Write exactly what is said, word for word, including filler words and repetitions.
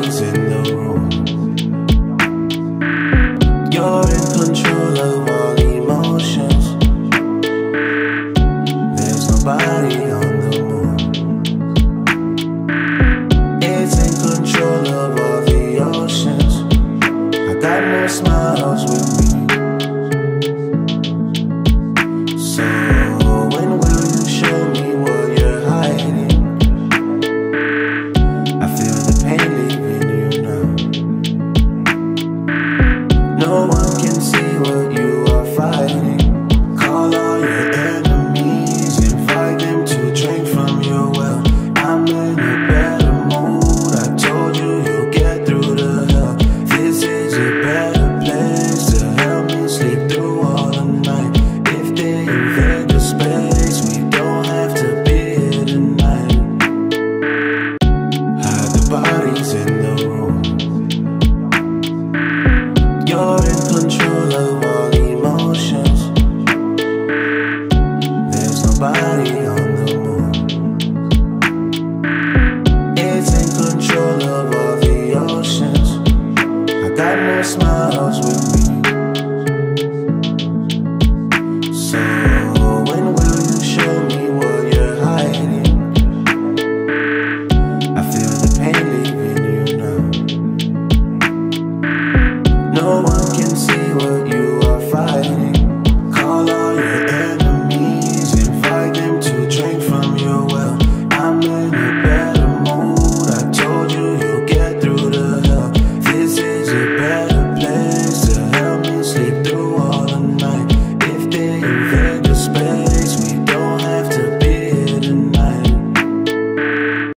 reason.